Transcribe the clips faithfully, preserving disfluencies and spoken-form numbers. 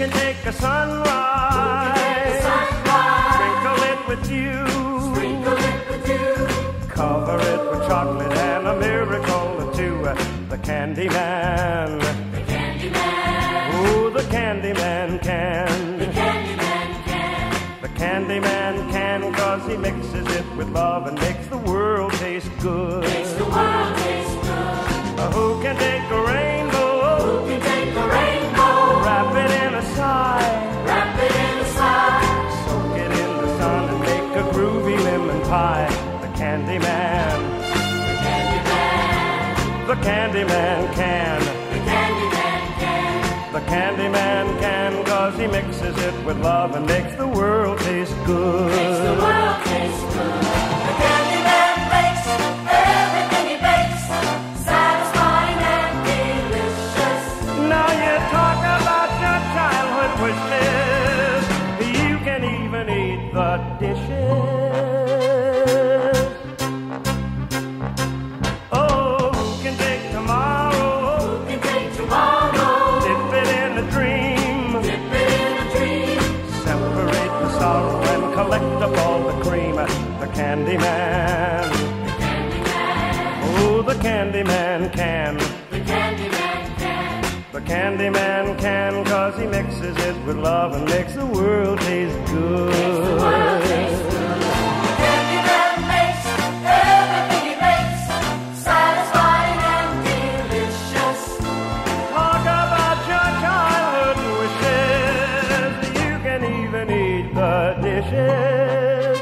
can make a sunrise. Make a sunrise. Sprinkle it with you. Sprinkle it with you. Cover it with chocolate and a miracle or two. The Candyman. The Candyman. Ooh, the Candyman can. The Candyman can. The Candyman can, 'cause he mixes it with love and makes the world taste good. Makes the world taste good. Uh, who can take a rainbow? Who can take a rainbow? Wrap it in a sigh. Wrap it in a sigh. Soak it in the sun and make a groovy lemon pie. The Candyman. The Candyman. The Candyman can. The Candyman can. The Candyman can, 'cause he mixes it with love and makes the world taste good. Makes the world taste good. The Candyman makes. You can even eat the dishes. Oh, who can take tomorrow? Who can take tomorrow? Dip it in a dream. Dip it in a dream. Separate the sorrow and collect up all the cream. The Candyman. The Candyman. Oh, the Candyman can. The Candyman. The Candyman can, 'cause he mixes it with love and makes the world taste good. Makes the world taste good. The Candyman makes everything he makes satisfying and delicious. Talk about your childhood wishes. You can even eat the dishes.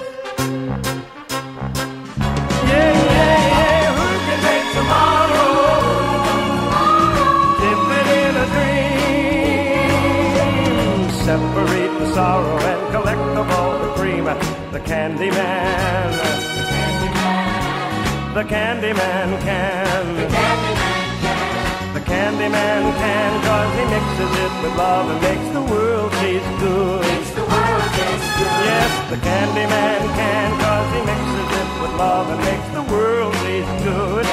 Yeah, yeah, yeah. Who can make tomorrow? Separate the sorrow and collect the all the cream. The Candyman. The Candyman. The Candyman can. The Candyman can. The Candyman can, 'cause he mixes it with love and makes the world taste good. Makes the world taste good. Yes, the Candyman can, 'cause he mixes it with love and makes the world taste good.